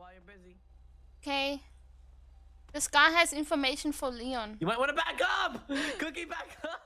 while you're busy. Okay. This guy has information for Leon. You might want to back up! Cookie, back up!